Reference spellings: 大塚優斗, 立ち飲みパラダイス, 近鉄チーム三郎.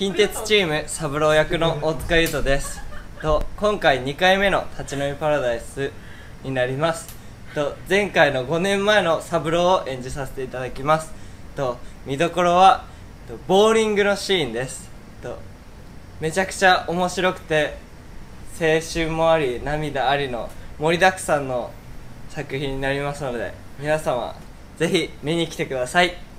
近鉄チーム三郎役の大塚優斗ですと、今回2回目の立ち飲みパラダイスになりますと、前回の5年前の三郎を演じさせていただきますと、見どころはとボーリングのシーンですと、めちゃくちゃ面白くて青春もあり涙ありの盛りだくさんの作品になりますので、皆様ぜひ見に来てください。